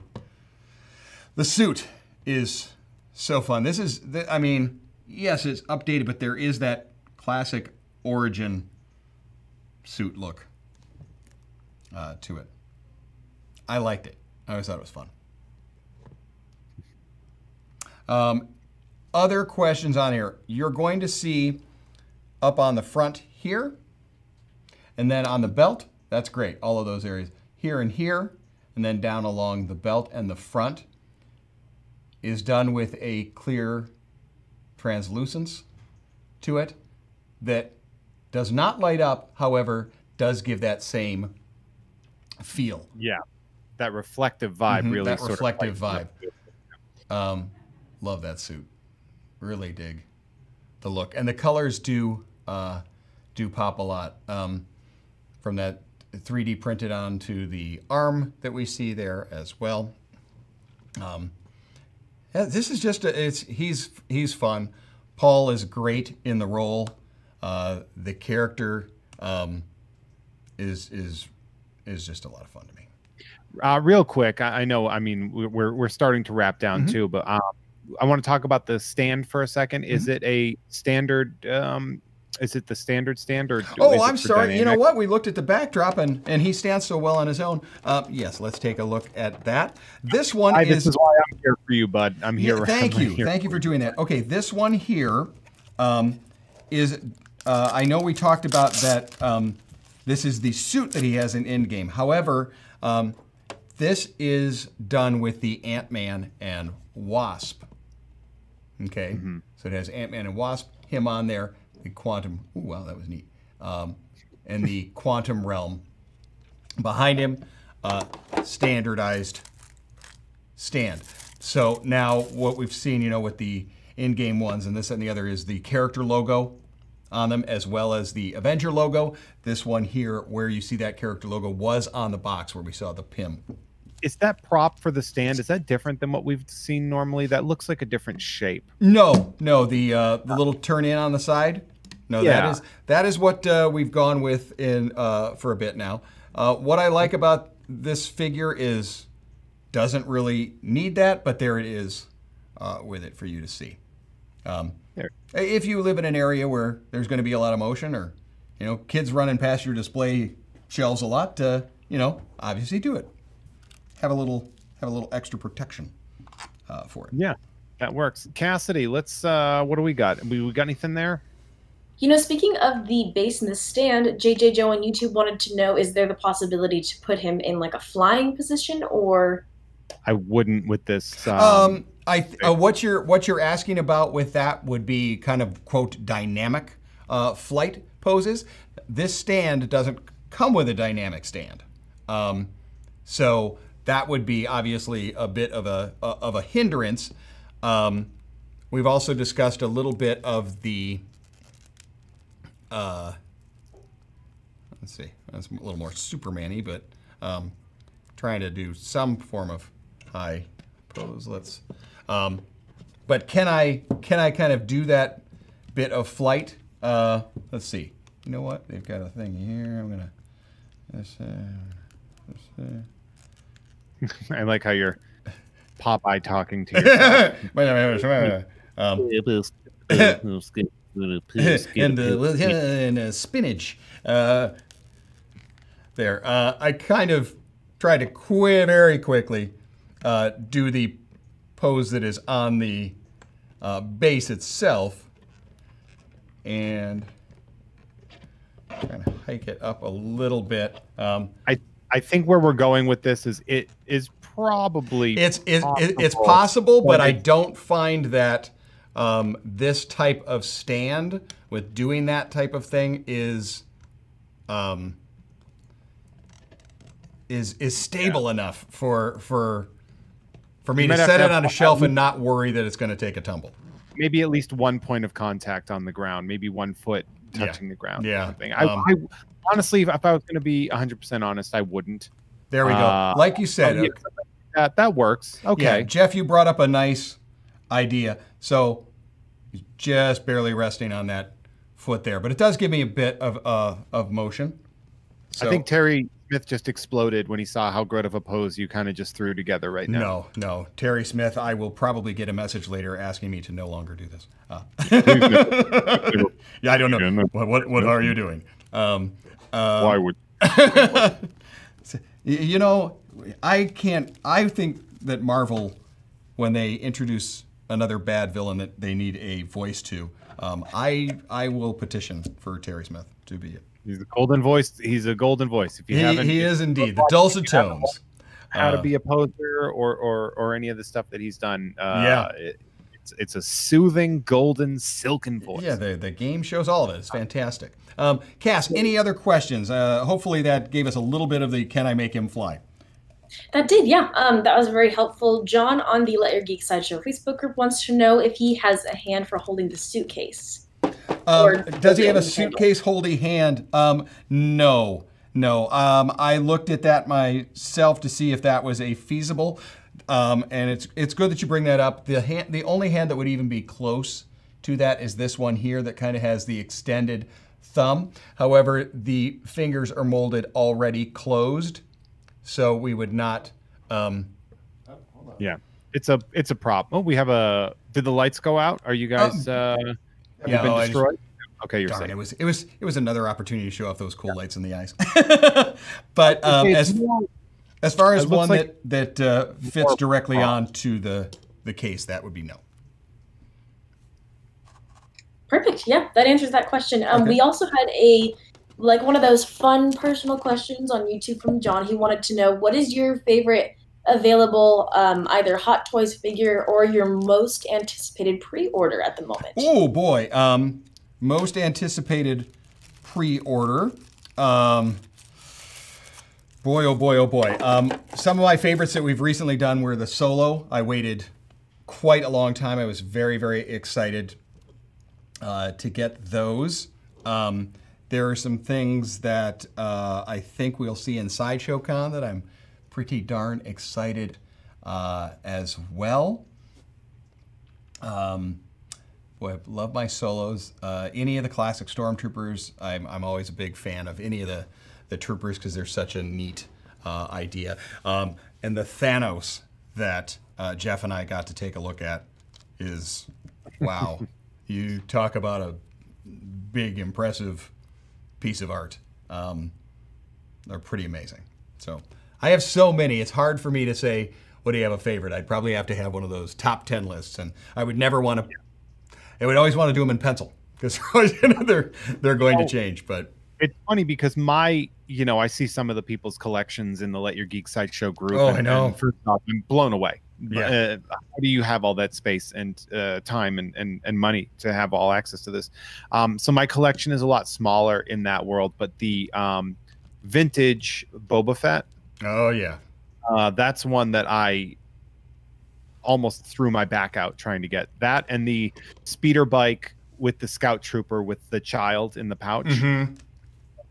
The suit is so fun. This is, I mean, yes, it's updated, but there is that classic origin suit look to it. I liked it. I always thought it was fun. Other questions on here. You're going to see up on the front here, and then on the belt. That's great. All of those areas. Here, and then down along the belt and the front is done with a clear translucence to it. That does not light up, however, does give that same feel. Yeah, that reflective vibe really. That sort reflective vibe. Love that suit. Really dig the look, and the colors do pop a lot. From that 3D printed onto the arm that we see there as well. This is just he's fun. Paul is great in the role. The character is just a lot of fun to me. Real quick, I know. I mean, we're starting to wrap down too, but I want to talk about the stand for a second. Mm-hmm. Is it a standard? Is it the standard stand? Or oh, I'm sorry. Dynamic? You know what? We looked at the backdrop, and he stands so well on his own. Yes, let's take a look at that. This one This is why I'm here for you, bud. I'm here. Yeah, thank you. Thank you for doing that. Okay, this one here is... I know we talked about that this is the suit that he has in Endgame. However, this is done with the Ant-Man and Wasp. Okay? Mm-hmm. So it has Ant-Man and Wasp, him on there, the Quantum... Ooh, wow, that was neat. And the Quantum Realm behind him, standardized stand. So now what we've seen, you know, with the Endgame ones and this and the other is the character logo on them, as well as the Avenger logo. This one here, where you see that character logo, was on the box where we saw the Pym. Is that prop for the stand? Is that different than what we've seen normally? That looks like a different shape. No, no, the little turn in on the side. No, yeah. that is what we've gone with in for a bit now. What I like about this figure is doesn't really need that, but there it is with it for you to see. There. If you live in an area where there's going to be a lot of motion, or you know, kids running past your display shelves a lot, you know, obviously do it. Have a little extra protection for it. Yeah, that works. Cassidy, let's. What do we got? We got anything there? You know, speaking of the base in the stand, JJ Joe on YouTube wanted to know: is there the possibility to put him in like a flying position, or? I wouldn't with this. What you're asking about with that would be kind of quote dynamic flight poses. This stand doesn't come with a dynamic stand, so that would be obviously a bit of a hindrance. We've also discussed a little bit of the. Let's see, that's a little more Superman-y, but trying to do some form of high pose. Let's. But can I kind of do that bit of flight? Let's see. You know what? They've got a thing here. I'm gonna. I like how you're Popeye talking to you. And spinach. There. I kind of tried to very quickly do the pose that is on the base itself and kind of hike it up a little bit. I think where we're going with this is it is probably it's possible, but I don't find that this type of stand with doing that type of thing is stable enough for me to set it on a shelf and not worry that it's going to take a tumble. Maybe at least one point of contact on the ground, maybe 1 foot touching the ground. Yeah. Or something. I honestly, if I was going to be 100% honest, I wouldn't. There we go. Like you said, yeah, that works. Okay. Yeah, Jeff, you brought up a nice idea. So just barely resting on that foot there, but it does give me a bit of motion. So, I think Terry Smith just exploded when he saw how good of a pose you kind of just threw together right now. No. Terry Smith, I will probably get a message later asking me to no longer do this. Yeah, I don't know. What are you doing? Why would you know, I think that Marvel, when they introduce another bad villain that they need a voice to, I will petition for Terry Smith to be it. He's a golden voice. He's a golden voice. If you haven't, he is indeed the dulcet tones. How to be a poser or any of the stuff that he's done. It's a soothing, golden, silken voice. Yeah, the game shows all of it. It's fantastic. Cass, any other questions? Hopefully that gave us a little bit of the can I make him fly. That did, yeah. That was very helpful. John on the Let Your Geek Sideshow Facebook group wants to know if he has a hand for holding the suitcase. Does he have a suitcase holdy hand? No. I looked at that myself to see if that was a feasible. And it's good that you bring that up. The only hand that would even be close to that is this one here that kind of has the extended thumb. However, the fingers are molded already closed, so we would not. Yeah. It's a problem. Oh, we have a. Did the lights go out? Are you guys? Have you been destroyed? Okay, you're safe. It was another opportunity to show off those cool lights in the ice. But as far as one like that fits directly onto the case, that would be no. Perfect. Yeah, that answers that question. Okay. We also had like one of those fun personal questions on YouTube from John. He wanted to know, what is your favorite available either Hot Toys figure or your most anticipated pre-order at the moment? Oh boy, most anticipated pre-order. Boy, oh boy, oh boy. Some of my favorites that we've recently done were the Solo. I waited quite a long time. I was very, very excited to get those. There are some things that I think we'll see in Sideshow Con that I'm pretty darn excited as well. Boy, I love my Solos. Any of the classic Stormtroopers, I'm always a big fan of any of the Troopers because they're such a neat idea. And the Thanos that Jeff and I got to take a look at is, wow. You talk about a big, impressive piece of art. They're pretty amazing. So. I have so many, it's hard for me to say, what do you have a favorite? I'd probably have to have one of those top 10 lists, and I would never want to, I would always want to do them in pencil, because they're going to change, but. It's funny because I see some of the people's collections in the Let Your Geek Sideshow group. Oh, I know. And first off, I'm blown away. Yeah. How do you have all that space and time and money to have all access to this? So my collection is a lot smaller in that world, but the vintage Boba Fett, oh yeah, that's one that I almost threw my back out trying to get. That and the speeder bike with the scout trooper with the child in the pouch,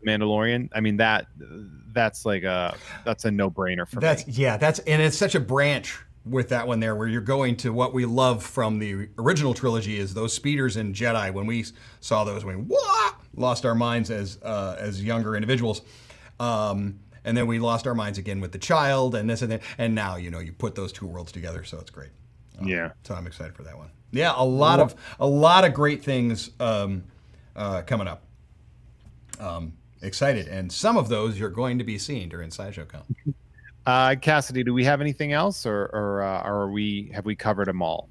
Mandalorian. I mean that's like that's a no-brainer for me. Yeah, that's, and it's such a branch with that one there, where you're going to what we love from the original trilogy is those speeders in Jedi. When we saw those, we lost our minds as younger individuals. And then we lost our minds again with the child and this and that. And now, you put those two worlds together, so it's great. Yeah. So I'm excited for that one. Yeah, a lot of great things coming up. Excited. And some of those you're going to be seeing during Sideshow Con. Cassidy, do we have anything else, or have we covered them all?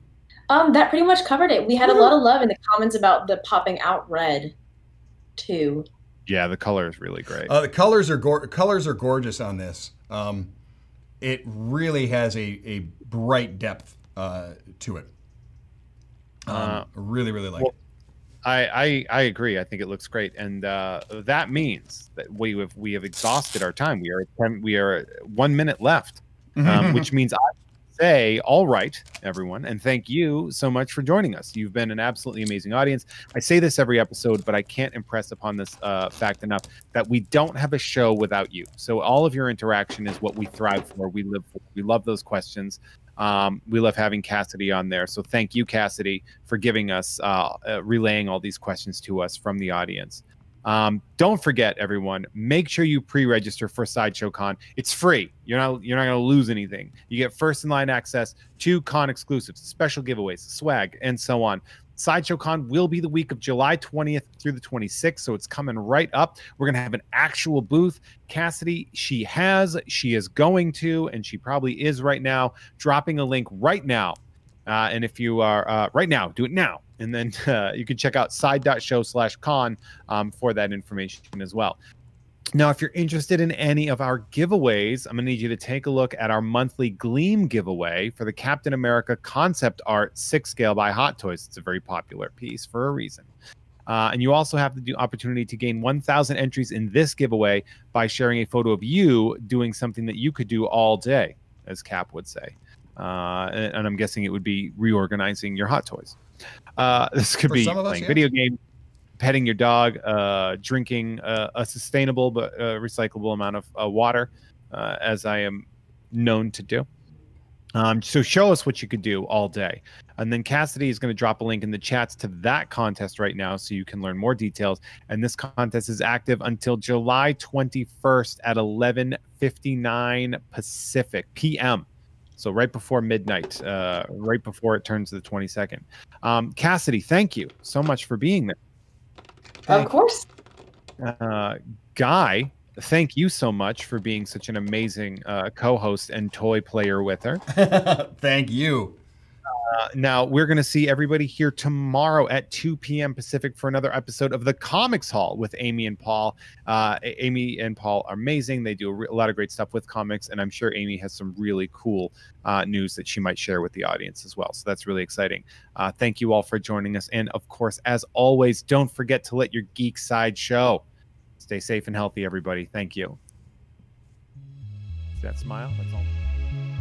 That pretty much covered it. We had a lot of love in the comments about the popping out red, too. Yeah, the color is really great. The colors are gorgeous on this. It really has a bright depth to it. Really, really like it. I agree. I think it looks great, and that means that we have exhausted our time. We are 1 minute left, which means I say all right, everyone, and thank you so much for joining us. You've been an absolutely amazing audience. I say this every episode, but I can't impress upon this fact enough that we don't have a show without you. So all of your interaction is what we thrive for. We live for. We love those questions. We love having Cassidy on there. So thank you, Cassidy, for giving us relaying all these questions to us from the audience. Don't forget, everyone, make sure you pre-register for Sideshow Con. It's free. You're not going to lose anything. You get first in line access to con exclusives, special giveaways, swag, and so on. Sideshow Con will be the week of July 20th through the 26th, so it's coming right up. We're going to have an actual booth. Cassidy, she is going to, and she probably is right now, dropping a link right now. And if you are right now, do it now. And then you can check out side.show/con for that information as well. Now, if you're interested in any of our giveaways, I'm going to need you to take a look at our monthly Gleam giveaway for the Captain America concept art 6-scale by Hot Toys. It's a very popular piece for a reason. And you also have the opportunity to gain 1,000 entries in this giveaway by sharing a photo of you doing something that you could do all day, as Cap would say. And I'm guessing it would be reorganizing your Hot Toys. This could be playing video games, petting your dog, drinking a sustainable but recyclable amount of water, as I am known to do. So show us what you could do all day. And then Cassidy is going to drop a link in the chats to that contest right now so you can learn more details. And this contest is active until July 21st at 11:59 Pacific PM. So right before midnight, right before it turns to the 22nd. Cassidy, thank you so much for being there. Of course. Guy, thank you so much for being such an amazing co-host and toy player with her. Thank you. Now, we're going to see everybody here tomorrow at 2 p.m. Pacific for another episode of the Comics Hall with Amy and Paul. Amy and Paul are amazing. They do a lot of great stuff with comics, and I'm sure Amy has some really cool news that she might share with the audience as well. So that's really exciting. Thank you all for joining us. And, of course, as always, don't forget to let your geek side show. Stay safe and healthy, everybody. Thank you. See that smile? That's all.